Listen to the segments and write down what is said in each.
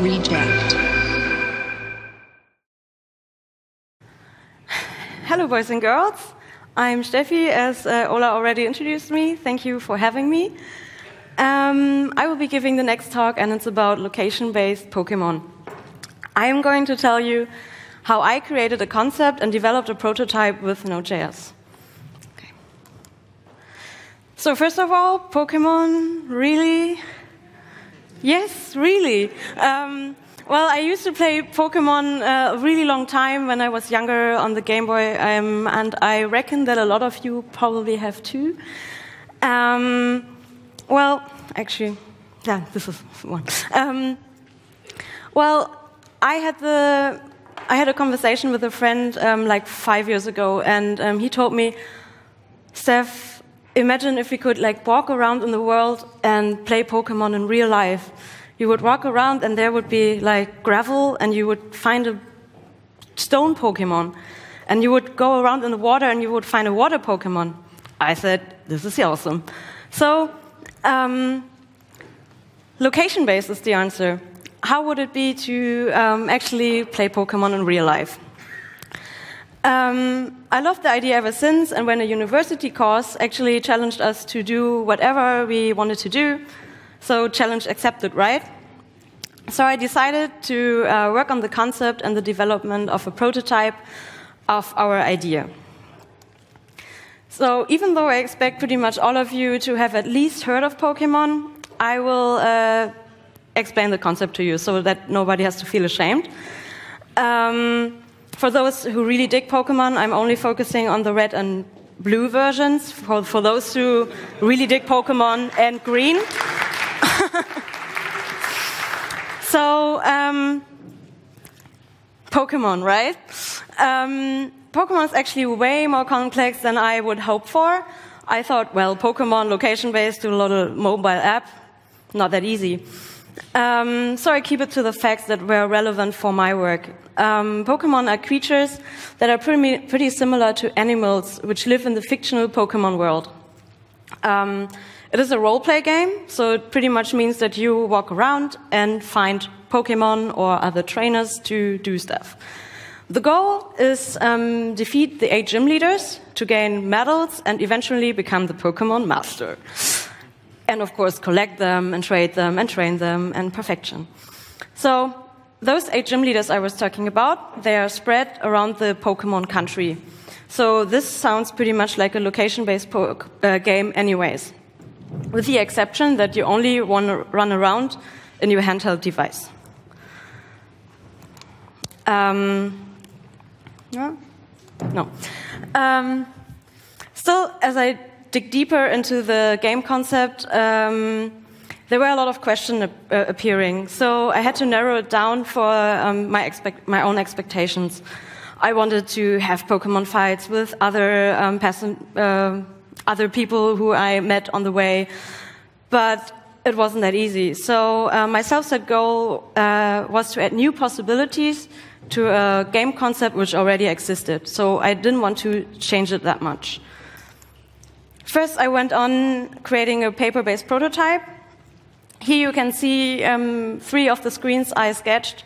Reject. Hello, boys and girls. I'm Steffi, as Ola already introduced me. Thank you for having me. I will be giving the next talk, and it's about location-based Pokémon. I am going to tell you how I created a concept and developed a prototype with Node.js. Okay. So first of all, Pokémon, really? Yes, really. Well, I used to play Pokémon a really long time when I was younger on the Game Boy, and I reckon that a lot of you probably have too. Well, actually, yeah, this is one. Well, I had a conversation with a friend like 5 years ago, and he told me, Steph, imagine if we could like walk around in the world and play Pokémon in real life. You would walk around and there would be like gravel, and you would find a stone Pokémon, and you would go around in the water and you would find a water Pokémon. I said, this is awesome. So location-based is the answer. How would it be to actually play Pokémon in real life? I loved the idea ever since, and when a university course actually challenged us to do whatever we wanted to do, so challenge accepted, right? So I decided to work on the concept and the development of a prototype of our idea. So even though I expect pretty much all of you to have at least heard of Pokémon, I will explain the concept to you so that nobody has to feel ashamed. For those who really dig Pokémon, I'm only focusing on the red and blue versions. For those who really dig Pokémon, and green. So, Pokémon, right? Pokémon is actually way more complex than I would hope for. I thought, well, Pokémon, location-based, do a lot of mobile app. Not that easy. So I keep it to the facts that were relevant for my work. Pokémon are creatures that are pretty similar to animals which live in the fictional Pokémon world. It is a role-play game, so it pretty much means that you walk around and find Pokémon or other trainers to do stuff. The goal is defeat the 8 gym leaders to gain medals and eventually become the Pokémon master. And of course, collect them and trade them and train them and perfection. So those 8 gym leaders I was talking about, they are spread around the Pokémon country. So this sounds pretty much like a location-based game anyways, with the exception that you only want to run around in your handheld device. Still, as I dig deeper into the game concept, there were a lot of questions appearing, so I had to narrow it down for my own expectations. I wanted to have Pokémon fights with other people who I met on the way, but it wasn't that easy. So my self-set goal was to add new possibilities to a game concept which already existed, so I didn't want to change it that much. First, I went on creating a paper-based prototype. Here you can see 3 of the screens I sketched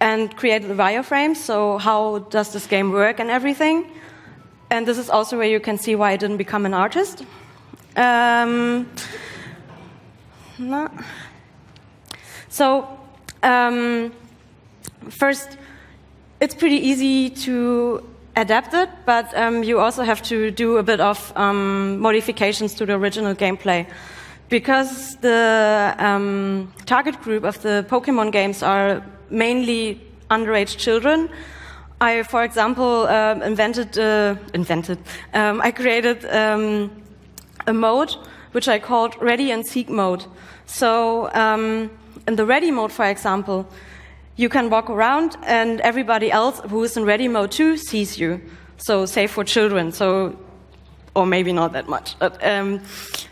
and created the wireframes, so how does this game work and everything. And this is also where you can see why I didn't become an artist. First, it's pretty easy to adapt it, but you also have to do a bit of modifications to the original gameplay. Because the target group of the Pokémon games are mainly underage children, I, for example, created a mode which I called Ready and Seek mode. So in the Ready mode, for example, you can walk around and everybody else who is in Ready mode too sees you. So save for children, so, or maybe not that much. But,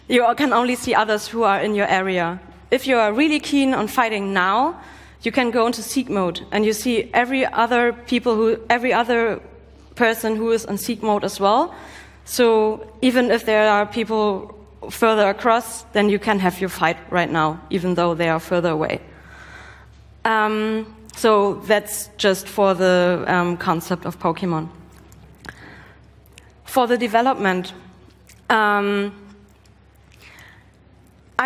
you can only see others who are in your area. If you are really keen on fighting now, you can go into Seek mode, and you see every other person who is on Seek mode as well. So even if there are people further across, then you can have your fight right now, even though they are further away. So that's just for the concept of Pokémon. For the development, I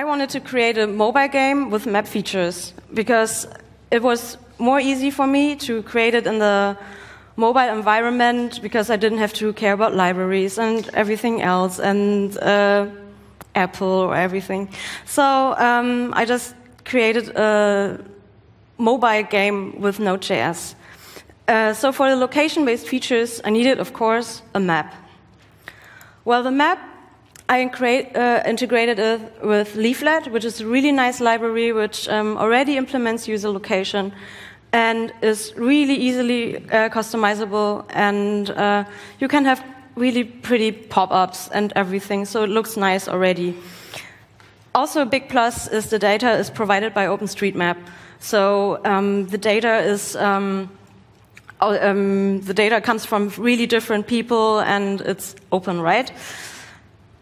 wanted to create a mobile game with map features because it was more easy for me to create it in the mobile environment because I didn't have to care about libraries and everything else and Apple or everything. So I just created a mobile game with Node.js. So for the location-based features, I needed, of course, a map. Well, the map, I integrated it with Leaflet, which is a really nice library which already implements user location and is really easily customizable, and you can have really pretty pop-ups and everything, so it looks nice already. Also a big plus is the data is provided by OpenStreetMap, so the data comes from really different people and it's open, right?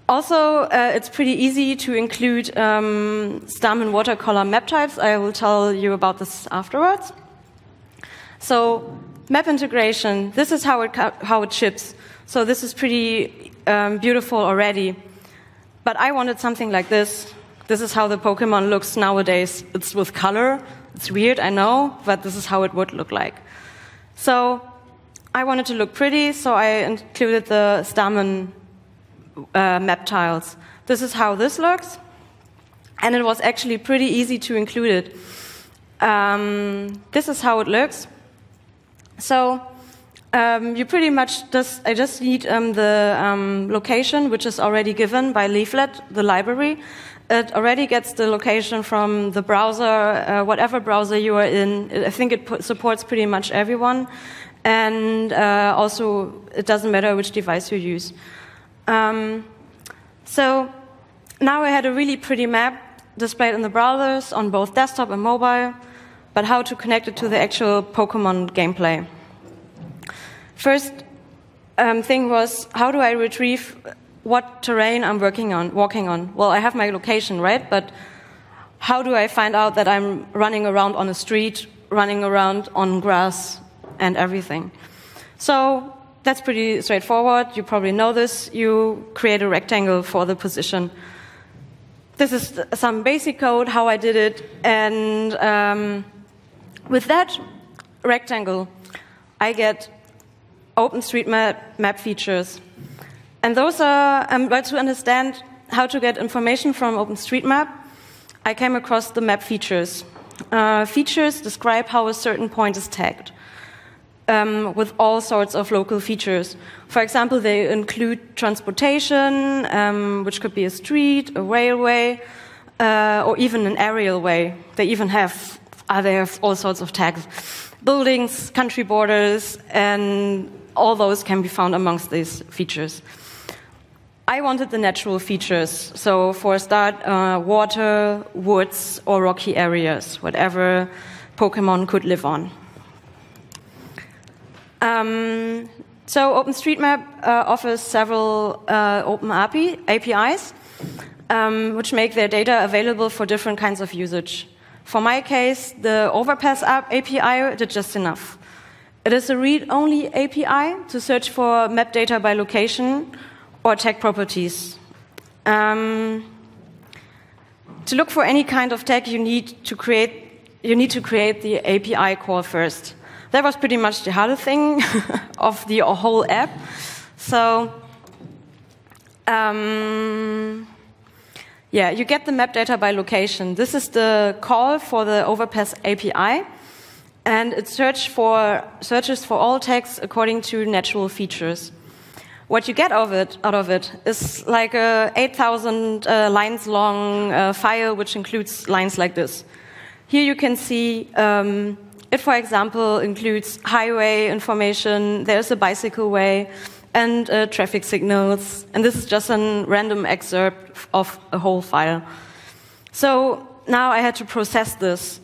Also, it's pretty easy to include Stamen watercolor map types. I will tell you about this afterwards. So, map integration. This is how it ships. So this is pretty beautiful already. But I wanted something like this. This is how the Pokémon looks nowadays. It's with color. It's weird, I know, but this is how it would look like. So I wanted to look pretty, so I included the Stamen map tiles. This is how this looks, and it was actually pretty easy to include it. This is how it looks. So you pretty much just, I just need the location, which is already given by Leaflet, the library. It already gets the location from the browser, whatever browser you are in. I think it supports pretty much everyone. And also, it doesn't matter which device you use. So now I had a really pretty map displayed in the browsers on both desktop and mobile, but how to connect it to the actual Pokémon gameplay. First thing was, how do I retrieve what terrain I'm walking on? Well, I have my location, right? But how do I find out that I'm running around on a street, running around on grass and everything? So that's pretty straightforward. You probably know this. You create a rectangle for the position. This is some basic code, how I did it. And with that rectangle, I get OpenStreetMap map features. And those are, to understand how to get information from OpenStreetMap, I came across the map features. Features describe how a certain point is tagged. With all sorts of local features. For example, they include transportation, which could be a street, a railway, or even an aerial way. They even have, all sorts of tags. Buildings, country borders, and all those can be found amongst these features. I wanted the natural features, so for a start, water, woods, or rocky areas, whatever Pokémon could live on. So OpenStreetMap offers several open APIs, which make their data available for different kinds of usage. For my case, the Overpass API did just enough. It is a read-only API to search for map data by location or tag properties. To look for any kind of tag, you need to create the API call first. That was pretty much the harder thing of the whole app. So, yeah, you get the map data by location. This is the call for the Overpass API, and it searches for all tags according to natural features. What you get out of it is like a 8,000 lines long file, which includes lines like this. Here you can see. It, for example, includes highway information, there's a bicycle way, and traffic signals. And this is just a random excerpt of a whole file. So now I had to process this.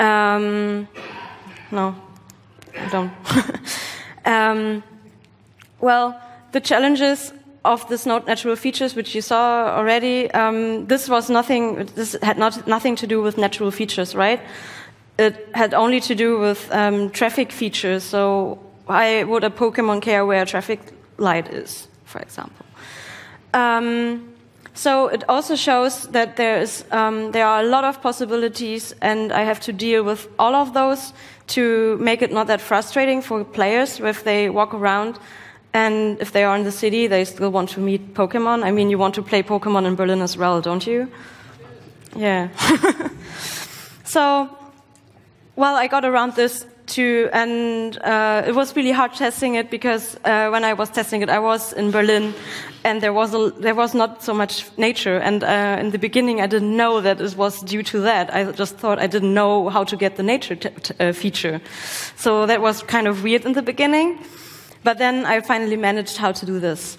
No, I don't. Well, the challenges of this natural features, which you saw already, this had nothing to do with natural features, right? it had only to do with traffic features. So why would a Pokemon care where a traffic light is, for example? So it also shows that there are a lot of possibilities, and I have to deal with all of those to make it not that frustrating for players if they walk around, and if they are in the city, they still want to meet Pokemon. I mean, you want to play Pokemon in Berlin as well, don't you? Yeah. So, well, I got around this too, and it was really hard testing it, because when I was testing it, I was in Berlin, and there was not so much nature. And in the beginning, I didn't know that it was due to that. I just thought I didn't know how to get the nature feature. So that was kind of weird in the beginning. But then I finally managed how to do this.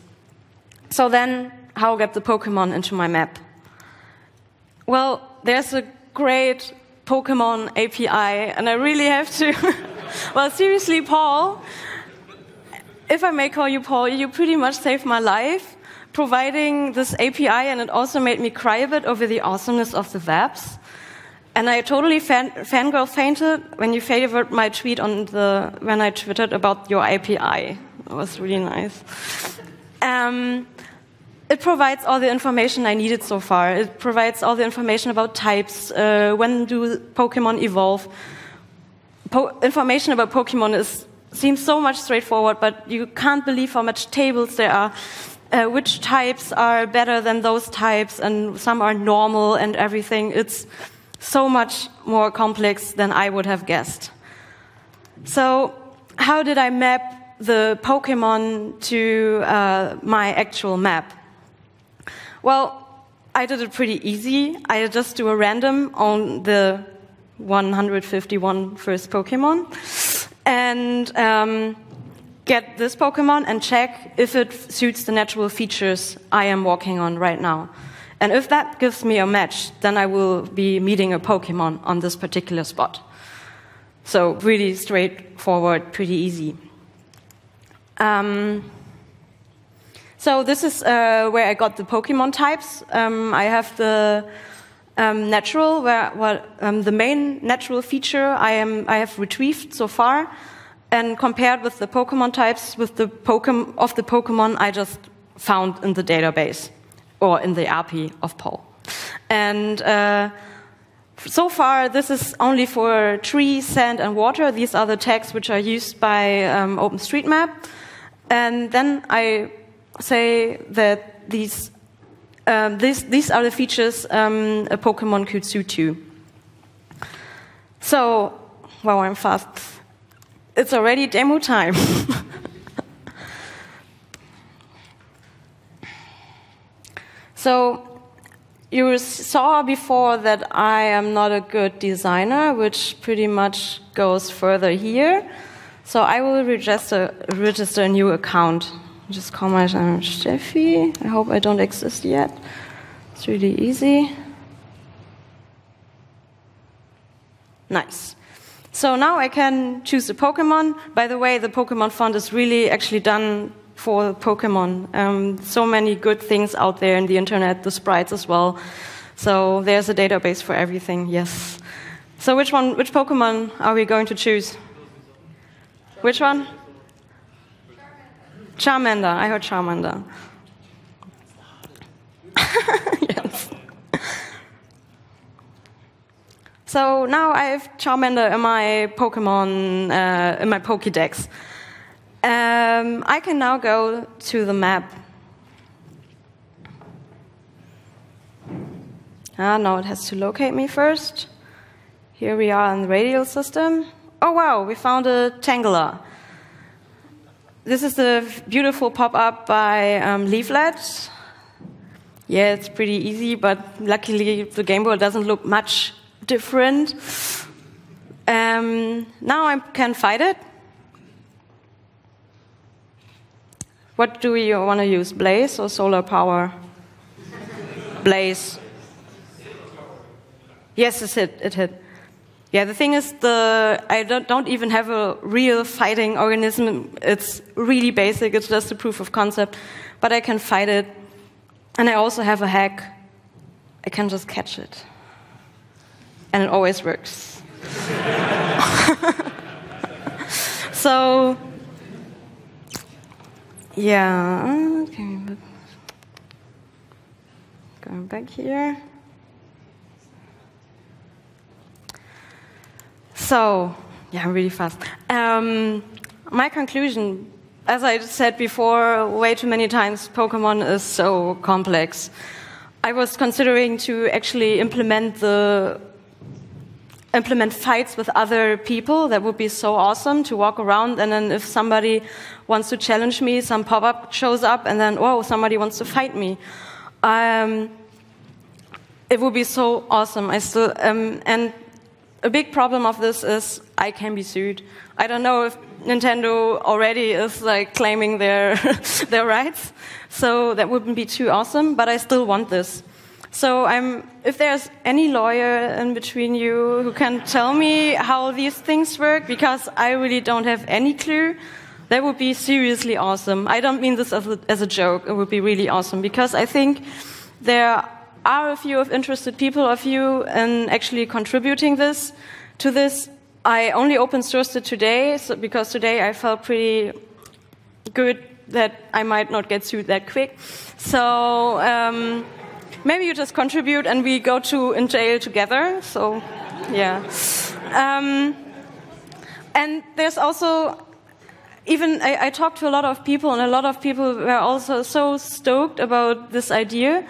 So then, how get the Pokemon into my map? Well, there's a great Pokémon API, and I really have to... Well, seriously, Paul, if I may call you Paul, you pretty much saved my life providing this API, and it also made me cry a bit over the awesomeness of the VAPs. And I totally fangirl fainted when you favored my tweet when I tweeted about your API. It was really nice. It provides all the information I needed so far. It provides all the information about types, when do Pokemon evolve. Information about Pokemon seems so much straightforward, but you can't believe how much tables there are, which types are better than those types, and some are normal and everything. It's so much more complex than I would have guessed. So how did I map the Pokemon to my actual map? Well, I did it pretty easy. I just do a random on the 151 first Pokemon and get this Pokemon and check if it suits the natural features I am walking on right now. And if that gives me a match, then I will be meeting a Pokemon on this particular spot. So really straightforward, pretty easy. So this is where I got the Pokemon types. I have the natural, the main natural feature I have retrieved so far, and compared with the Pokemon types of the Pokemon I just found in the database or in the API of Paul. And so far, this is only for tree, sand, and water. These are the tags which are used by OpenStreetMap, and then I say that these are the features a Pokemon could suit you. So, wow, I'm fast. It's already demo time. So, you saw before that I am not a good designer, which pretty much goes further here. So I will register a new account. Just call myself Steffi. I hope I don't exist yet. It's really easy. Nice. So now I can choose a Pokemon. By the way, the Pokemon font is really actually done for Pokemon. So many good things out there in the internet, the sprites as well. So there's a database for everything, yes. So which Pokemon are we going to choose? Which one? Charmander, I heard Charmander. Yes. So now I have Charmander in my Pokemon, in my Pokédex. I can now go to the map. Now it has to locate me first. Here we are in the radial system. Oh wow, we found a Tangela. This is the beautiful pop-up by Leaflet. Yeah, it's pretty easy, but luckily the Game Boy doesn't look much different. Now I can fight it. What do you want to use, blaze or solar power? Blaze. Yes, it hit. Yeah, the thing is, I don't even have a real fighting organism. It's really basic. It's just a proof of concept, but I can fight it, and I also have a hack. I can just catch it, and it always works. So, yeah, okay, but going back here. So, yeah, I'm really fast. My conclusion, as I said before, way too many times, Pokémon is so complex. I was considering to actually implement fights with other people. That would be so awesome to walk around, and then if somebody wants to challenge me, some pop-up shows up, and then, whoa, somebody wants to fight me. It would be so awesome. I still and a big problem of this is I can be sued. I don't know if Nintendo already is like claiming their their rights, so that wouldn't be too awesome. But I still want this. So if there's any lawyer in between you who can tell me how these things work, because I really don't have any clue, that would be seriously awesome. I don't mean this as a joke. It would be really awesome, because I think there are a few interested people of you in actually contributing this to this. I only open sourced it today, so because today I felt pretty good that I might not get sued that quick. So maybe you just contribute and we go to in jail together. So yeah. And there's also, even I talked to a lot of people, and a lot of people were also so stoked about this idea.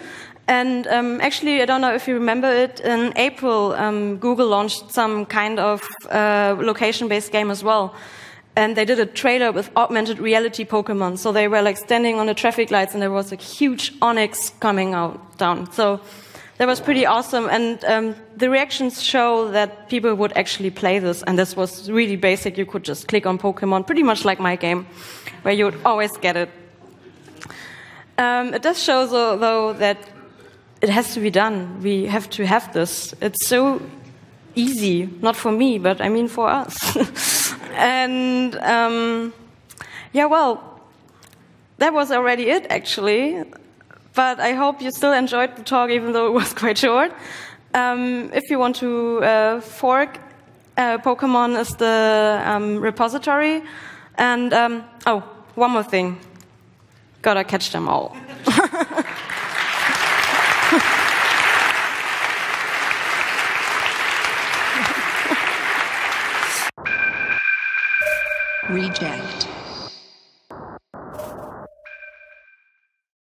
And actually, I don't know if you remember it, in April, Google launched some kind of location-based game as well. And they did a trailer with augmented reality Pokemon. So they were like standing on the traffic lights, and there was a huge Onix coming out down. So that was pretty awesome. And the reactions show that people would actually play this. And this was really basic. You could just click on Pokemon, pretty much like my game, where you would always get it. It does show, though, that it has to be done. We have to have this. It's so easy, not for me, but I mean for us. And yeah, well, that was already it, actually. But I hope you still enjoyed the talk, even though it was quite short. If you want to fork, Pokémon is the repository. And oh, one more thing. Gotta catch them all. Reject.